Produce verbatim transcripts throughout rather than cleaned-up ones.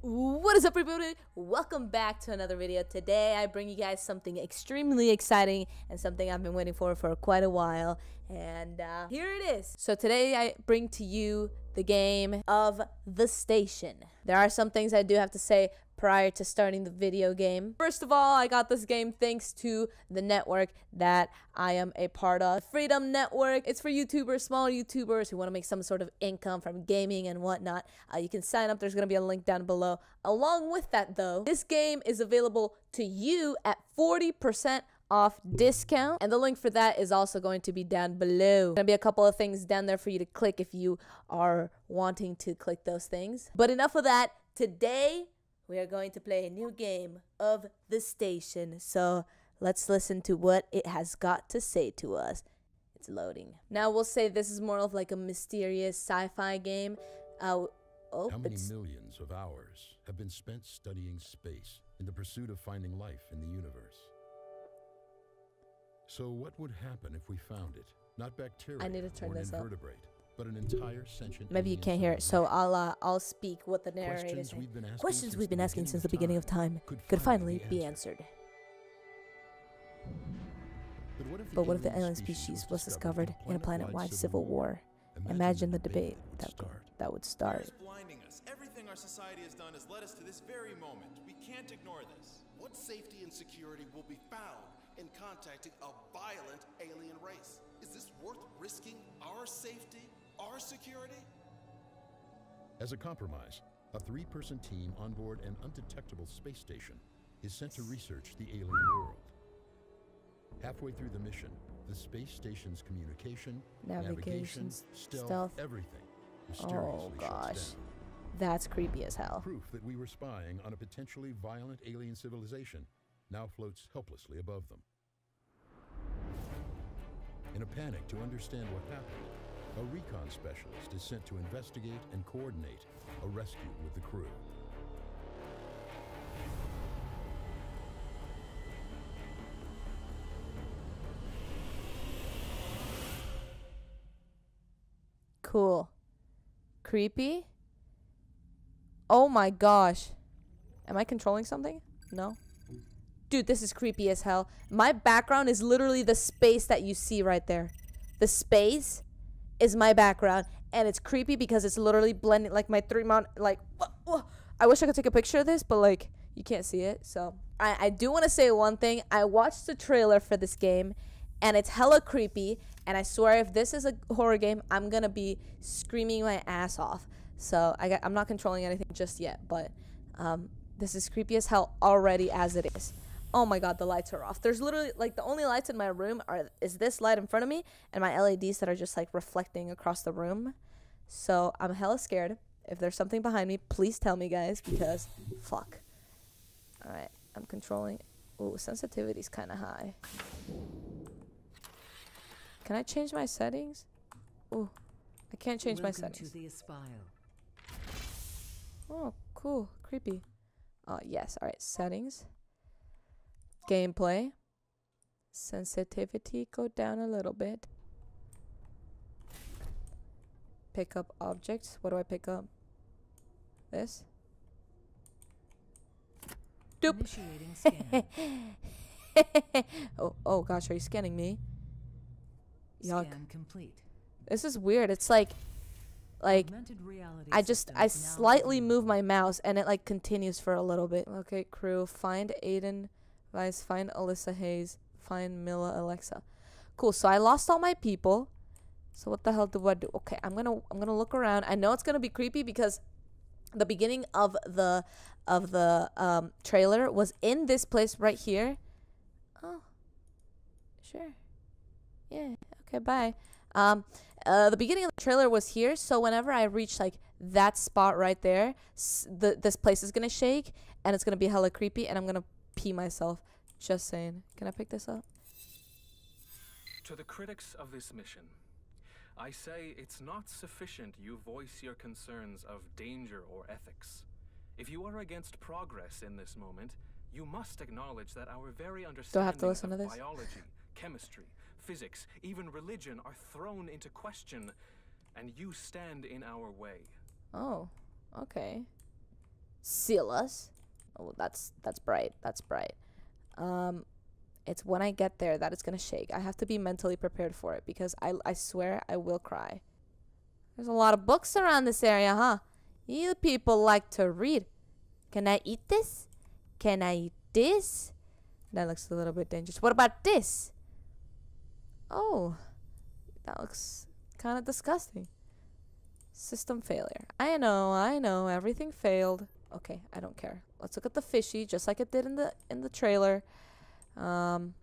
What is up, everybody? Welcome back to another video. Today I bring you guys something extremely exciting and something I've been waiting for for quite a while, and uh, here it is. So today I bring to you the game of The Station. There are some things I do have to say prior to starting the video game. First of all, I got this game thanks to the network that I am a part of, Freedom Network. It's for YouTubers, small YouTubers who want to make some sort of income from gaming and whatnot. Uh, you can sign up. There's going to be a link down below. Along with that, though, this game is available to you at forty percent off discount, and the link for that is also going to be down below. There's gonna be a couple of things down there for you to click if you are wanting to click those things. But enough of that. Today we are going to play a new game of The Station, so let's listen to what it has got to say to us. It's loading now. We'll say this is more of like a mysterious sci-fi game. Uh, oh, how many it's... millions of hours have been spent studying space in the pursuit of finding life in the universe? So what would happen if we found it? Not bacteria I need to turn or an this invertebrate, up. But an entire sentient. Maybe you can't hear it, so I'll uh, I'll speak what the narrator is. Questions we've been asking since the beginning of time could, could finally be answered. But what if the, what if the alien species was discovered in a planet-wide civil war? Imagine, Imagine the debate that would start. That would start. Blinding us. Everything our society has done has led us to this very moment. We can't ignore this. What safety and security will be found in contacting a violent alien race? Is this worth risking our safety, our security? As a compromise, a three-person team on board an undetectable space station is sent to research the alien world. Halfway through the mission, the space station's communication, navigation, stealth, stealth, everything mysteriously shuts down. Oh gosh, that's creepy as hell. Proof that we were spying on a potentially violent alien civilization now floats helplessly above them. In a panic to understand what happened, a recon specialist is sent to investigate and coordinate a rescue with the crew. Cool. Creepy. Oh my gosh. Am I controlling something? No. Dude, this is creepy as hell. My background is literally the space that you see right there. The space is my background, and it's creepy because it's literally blending like my three mount like whoa, whoa. I wish I could take a picture of this, but like you can't see it. So I, I do want to say one thing. I watched the trailer for this game, and it's hella creepy, and I swear if this is a horror game, I'm gonna be screaming my ass off. So I got, I'm not controlling anything just yet, but um, this is creepy as hell already as it is. Oh my god, the lights are off. There's literally, like, the only lights in my room are is this light in front of me and my L E Ds that are just, like, reflecting across the room. So I'm hella scared. If there's something behind me, please tell me, guys, because fuck. Alright, I'm controlling. Ooh, sensitivity's kind of high. Can I change my settings? Ooh, I can't change Welcome my settings. To the oh, cool. Creepy. Oh, yes. Alright, settings. Gameplay. Sensitivity, go down a little bit. Pick up objects. What do I pick up? This? Doop! Initiating scan. oh, oh gosh, are you scanning me? Yuck. Scan complete. This is weird. It's like, like I just I slightly move my mouse and it like continues for a little bit. Okay, crew, find Aiden Vice, find Alyssa Hayes, find Mila Alexa. Cool. So I lost all my people. So what the hell do I do? Okay, I'm gonna I'm gonna look around. I know it's gonna be creepy because the beginning of the of the um, trailer was in this place right here. Oh, sure. Yeah. Okay, bye. Um, uh, the beginning of the trailer was here, so whenever I reach like that spot right there, s the this place is gonna shake and it's gonna be hella creepy, and I'm gonna pee myself. Just saying. Can I pick this up? To the critics of this mission, I say it's not sufficient you voice your concerns of danger or ethics. If you are against progress in this moment, you must acknowledge that our very understanding Do I have to listen of to this? biology, chemistry, physics, even religion are thrown into question, and you stand in our way. Oh, okay. Silas. Oh, that's that's bright. That's bright. Um, it's when I get there that it's gonna shake. I have to be mentally prepared for it because I I swear I will cry. There's a lot of books around this area, huh? You people like to read. Can I eat this? Can I eat this? That looks a little bit dangerous. What about this? Oh, that looks kind of disgusting. System failure. I know, I know, everything failed. Okay, I don't care. Let's look at the fishy, just like it did in the in the trailer. Um,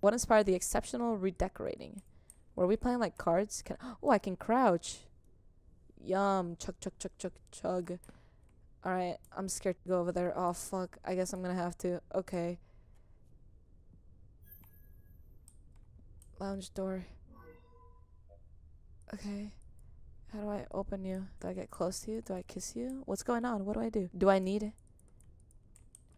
what inspired the exceptional redecorating? Were we playing like cards? Can oh, I can crouch. Yum, chug, chug, chug, chug, chug. All right, I'm scared to go over there. Oh fuck, I guess I'm gonna have to. Okay. Lounge door. Okay. How do I open you? Do I get close to you? Do I kiss you? What's going on? What do I do? Do I need?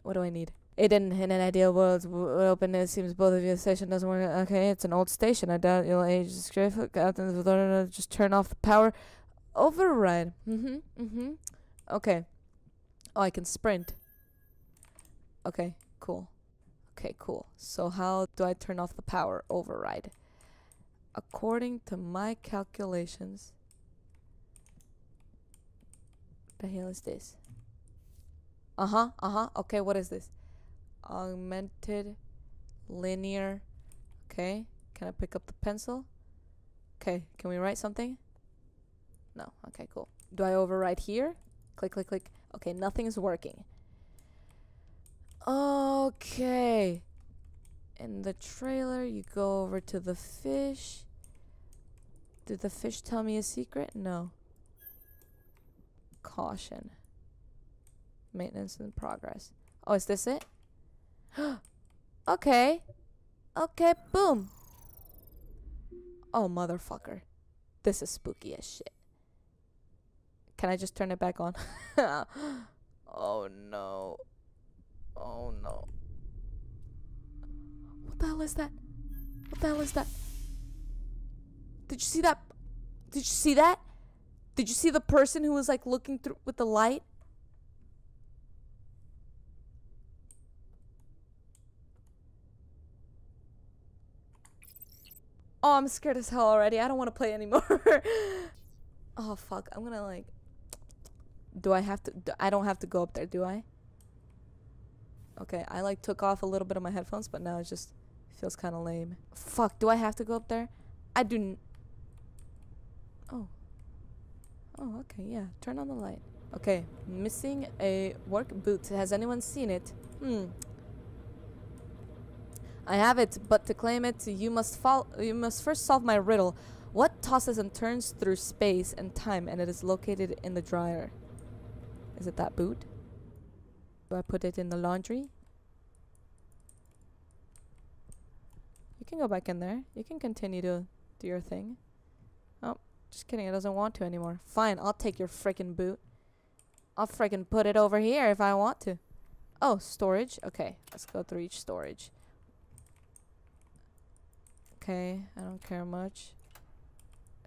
What do I need? It didn't in an ideal world would open. It seems both of your station doesn't work. Okay, it's an old station. I doubt you'll age. Just turn off the power. Override. Mm-hmm. Mm-hmm. Okay. Oh, I can sprint. Okay, cool. Okay, cool. So how do I turn off the power? Override. According to my calculations... What the hell is this? Uh-huh, uh-huh. Okay, what is this? Augmented linear. Okay. Can I pick up the pencil? Okay, can we write something? No. Okay, cool. Do I override here? Click, click, click. Okay, nothing's working. Okay. In the trailer, you go over to the fish. Did the fish tell me a secret? No. Caution. Maintenance in progress. Oh, is this it? Okay. Okay, boom. Oh, motherfucker. This is spooky as shit. Can I just turn it back on? Oh, no. Oh, no. What the hell is that? What the hell is that? Did you see that? Did you see that? Did you see the person who was like looking through with the light? Oh, I'm scared as hell already. I don't want to play anymore. Oh, fuck. I'm gonna like... Do I have to... Do I don't have to go up there, do I? Okay, I like took off a little bit of my headphones, but now it just feels kind of lame. Fuck, do I have to go up there? I do... N oh. Oh, okay, yeah. Turn on the light. Okay, missing a work boot. Has anyone seen it? Hmm. I have it, but to claim it, you must fol- you must first solve my riddle. What tosses and turns through space and time, and it is located in the dryer? Is it that boot? Do I put it in the laundry? You can go back in there. You can continue to do your thing. Oh. Just kidding, it doesn't want to anymore. Fine, I'll take your frickin' boot. I'll frickin' put it over here if I want to. Oh, storage? Okay, let's go through each storage. Okay, I don't care much.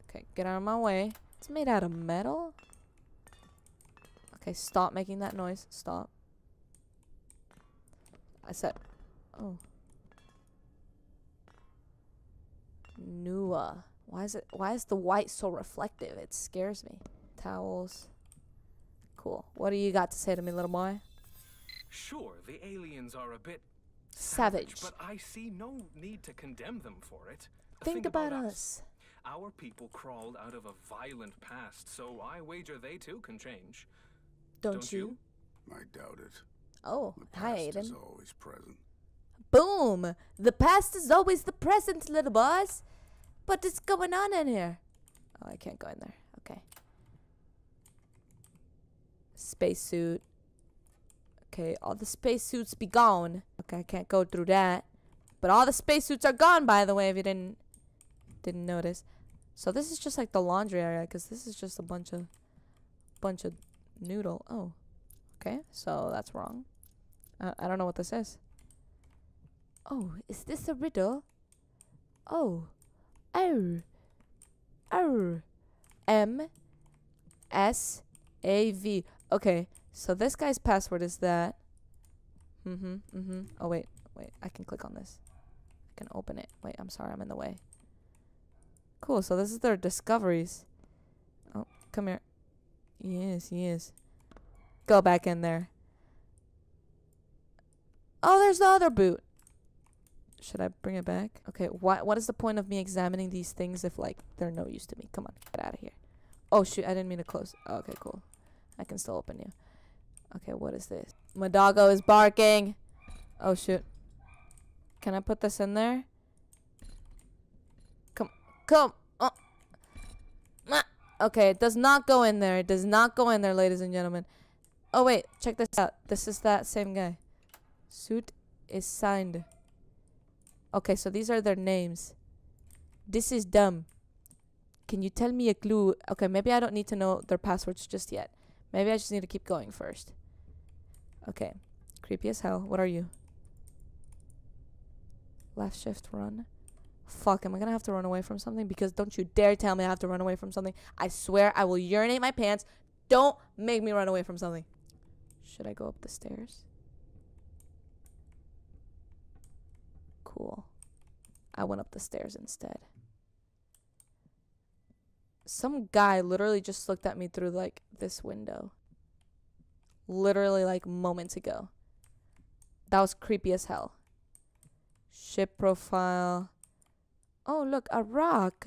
Okay, get out of my way. It's made out of metal? Okay, stop making that noise. Stop. I said... Oh. Nua. Why is it? Why is the white so reflective? It scares me. Towels. Cool. What do you got to say to me, little boy? Sure, the aliens are a bit savage, savage, but I see no need to condemn them for it. Think, Think about, about us. us. Our people crawled out of a violent past, so I wager they too can change. Don't, Don't you? you? I doubt it. Oh, the past hi, Aiden. Is always present. Boom! The past is always the present, little boys. What is going on in here? Oh, I can't go in there. Okay. Spacesuit. Okay, all the spacesuits be gone. Okay, I can't go through that. But all the spacesuits are gone, by the way, if you didn't didn't notice. So this is just like the laundry area, because this is just a bunch of bunch of noodle. Oh, okay. So that's wrong. Uh, I don't know what this is. Oh, is this a riddle? Oh. Oh, oh, M, S, A, V. Okay, So this guy's password is that. Mm-hmm, mm-hmm. Oh, wait, wait. I can click on this. I can open it. Wait, I'm sorry. I'm in the way. Cool. So this is their discoveries. Oh, come here. Yes, yes. Go back in there. Oh, there's the other boot. Should I bring it back? Okay, what what is the point of me examining these things if, like, they're no use to me? Come on, get out of here. Oh, shoot, I didn't mean to close. Oh, okay, cool. I can still open you. Okay, what is this? My doggo is barking. Oh, shoot. Can I put this in there? Come. Come. Oh. Okay, it does not go in there. It does not go in there, ladies and gentlemen. Oh, wait, check this out. This is that same guy. Suit is signed. Okay, so these are their names. This is dumb. Can you tell me a clue? Okay, maybe I don't need to know their passwords just yet. Maybe I just need to keep going first. Okay. Creepy as hell. What are you? Left shift run. Fuck, am I gonna have to run away from something? Because don't you dare tell me I have to run away from something. I swear I will urinate my pants. Don't make me run away from something. Should I go up the stairs? Cool. I went up the stairs instead. Some guy literally just looked at me through, like, this window. Literally, like, moments ago. That was creepy as hell. Ship profile. Oh, look, a rock.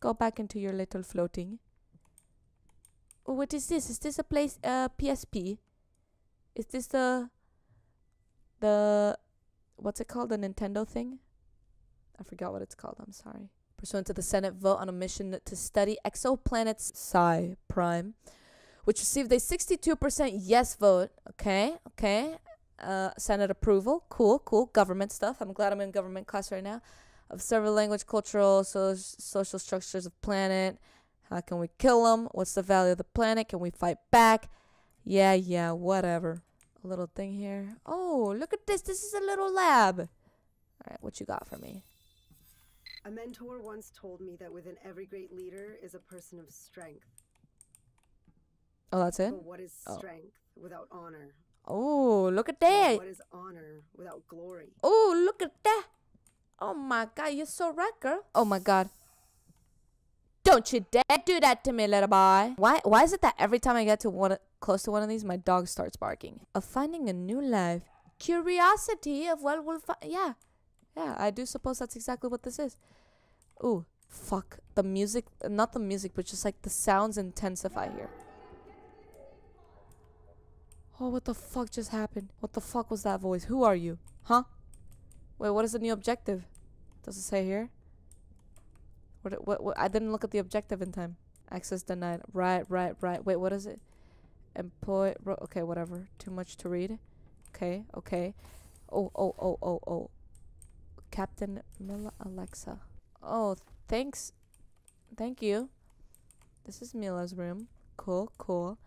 Go back into your little floating. Oh, what is this? Is this a place, uh, P S P? Is this the... The... What's it called? The Nintendo thing? I forgot what it's called. I'm sorry. Pursuant to the Senate vote on a mission to study exoplanets Psi Prime, which received a sixty-two percent yes vote. Okay, okay. Uh, Senate approval. Cool, cool. Government stuff. I'm glad I'm in government class right now. Of several language, cultural, so social structures of planet. How can we kill them? What's the value of the planet? Can we fight back? Yeah, yeah, whatever. Little thing here. Oh, look at this. This is a little lab. All right, what you got for me? A mentor once told me that within every great leader is a person of strength. Oh, that's it? But what is strength oh. without honor? Oh, look at that. What is honor without glory? Oh, look at that. Oh, my God. You're so right, girl. Oh, my God. Don't you dare do that to me, little boy. Why, why is it that every time I get to one... close to one of these, my dog starts barking. Of finding a new life. Curiosity of what we'll find. Yeah. Yeah, I do suppose that's exactly what this is. Ooh, fuck. The music, not the music, but just like the sounds intensify here. Oh, what the fuck just happened? What the fuck was that voice? Who are you? Huh? Wait, what is the new objective? Does it say here? What, what, what? I didn't look at the objective in time. Access denied. Right, right, right. Wait, what is it? Employ, okay, whatever. Too much to read. Okay, okay. Oh, oh, oh, oh, oh. Captain Mila Alexa. Oh, thanks. Thank you. This is Mila's room. Cool, cool.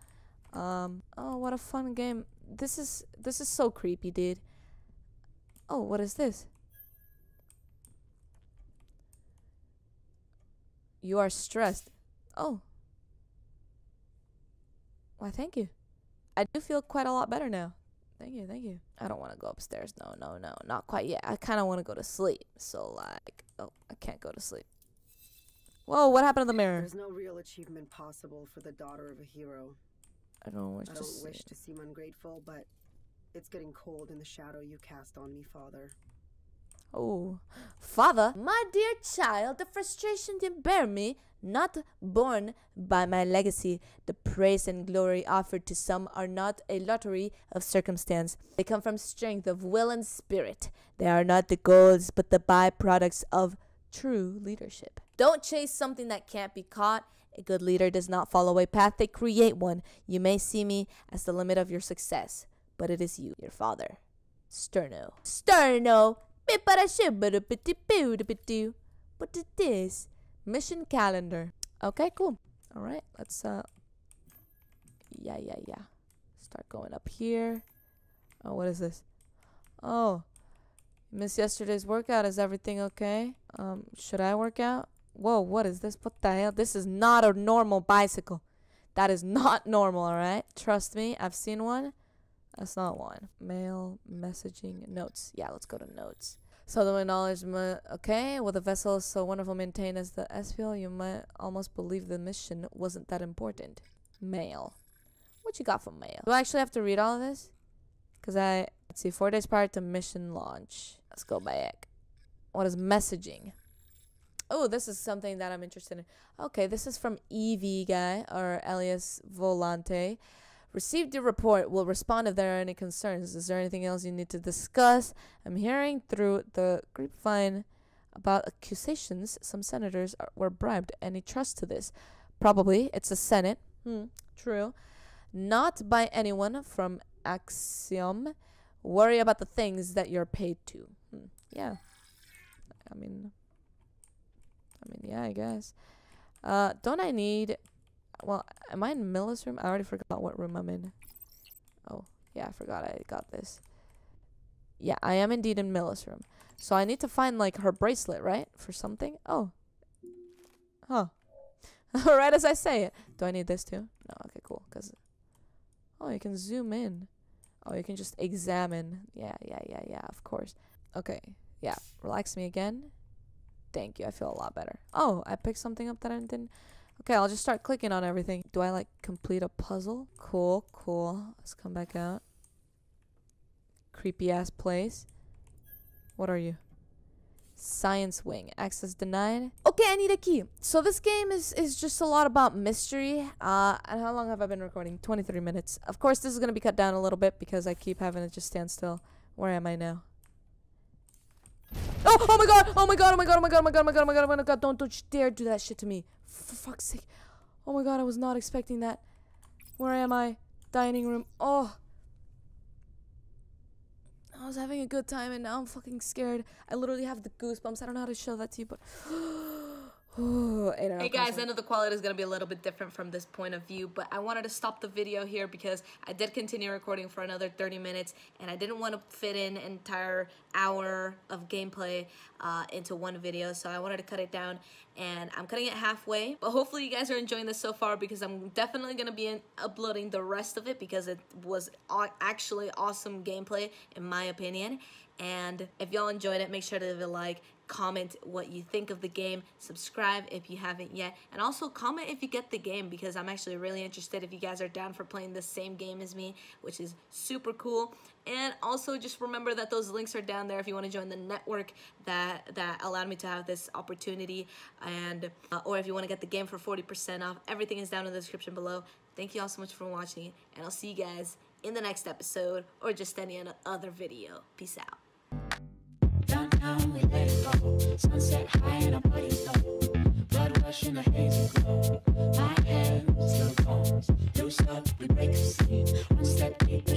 Um. Oh, what a fun game. This is this is so creepy, dude. Oh, what is this? You are stressed. Oh. Why, thank you. I do feel quite a lot better now. Thank you, thank you. I don't want to go upstairs. No, no, no. Not quite yet. I kind of want to go to sleep. So, like... Oh, I can't go to sleep. Whoa, what happened to the mirror? There's no real achievement possible for the daughter of a hero. I don't wish, I don't to, wish to seem ungrateful, but... It's getting cold in the shadow you cast on me, Father. Oh. Father? My dear child, the frustration you bear me... Not born by my legacy, the praise and glory offered to some are not a lottery of circumstance. They come from strength of will and spirit. They are not the goals, but the byproducts of true leadership. Don't chase something that can't be caught. A good leader does not follow a path, they create one. You may see me as the limit of your success, but it is you, your father. Sterno. Sterno! What is this? Mission calendar. Okay, cool. All right, let's uh yeah yeah yeah start going up here. Oh, what is this? Oh, missed yesterday's workout. Is everything okay? Um should I work out? Whoa, what is this? What the hell? This is not a normal bicycle. That is not normal, all right? Trust me, I've seen one. That's not one. Mail, messaging, notes. Yeah, let's go to notes. So the acknowledgement, okay, with a vessel so wonderful maintained as the S P L, you might almost believe the mission wasn't that important. Mail. What you got from mail? Do I actually have to read all of this? Because I, let's see, four days prior to mission launch. Let's go back. What is messaging? Oh, this is something that I'm interested in. Okay, this is from E V guy, or alias Volante. Received your report. Will respond if there are any concerns. Is there anything else you need to discuss? I'm hearing through the grapevine about accusations. Some senators are, were bribed. Any trust to this? Probably. It's the Senate. Hmm, true. Not by anyone from Axiom. Worry about the things that you're paid to. Hmm, yeah. I mean... I mean, yeah, I guess. Uh, don't I need... Well, am I in Mila's room? I already forgot what room I'm in. Oh, yeah, I forgot I got this. Yeah, I am indeed in Mila's room. So I need to find, like, her bracelet, right? For something? Oh. Huh. Right as I say it. Do I need this too? No, okay, cool. Cause oh, you can zoom in. Oh, you can just examine. Yeah, yeah, yeah, yeah, of course. Okay, yeah. Relax me again. Thank you. I feel a lot better. Oh, I picked something up that I didn't... Okay, I'll just start clicking on everything. Do I, like, complete a puzzle? Cool, cool. Let's come back out. Creepy-ass place. What are you? Science wing. Access denied. Okay, I need a key. So this game is, is just a lot about mystery. Uh, and how long have I been recording? twenty-three minutes. Of course, this is going to be cut down a little bit because I keep having to just stand still. Where am I now? Oh, oh my god, oh my god, oh my god, oh my god, oh my god, oh my god, oh my god, oh my god, don't, don't you dare do that shit to me. For fuck's sake. Oh my god, I was not expecting that. Where am I? Dining room. Oh. I was having a good time and now I'm fucking scared. I literally have the goosebumps. I don't know how to show that to you, but... Ooh, hey guys, I know the quality is going to be a little bit different from this point of view, but I wanted to stop the video here because I did continue recording for another thirty minutes and I didn't want to fit in an entire hour of gameplay uh, into one video, so I wanted to cut it down and I'm cutting it halfway, but hopefully you guys are enjoying this so far because I'm definitely going to be in uploading the rest of it because it was actually awesome gameplay in my opinion. And if y'all enjoyed it, make sure to leave a like, comment what you think of the game, subscribe if you haven't yet, and also comment if you get the game because I'm actually really interested if you guys are down for playing the same game as me, which is super cool. And also just remember that those links are down there if you want to join the network that that allowed me to have this opportunity, and uh, or if you want to get the game for forty percent off. Everything is down in the description below. Thank you all so much for watching, and I'll see you guys in the next episode or just any other video. Peace out. Downtown we let it go, sunset high and our bodies go, blood rush in the hazy glow, my head still comes, loose up we break the scene, one step deep.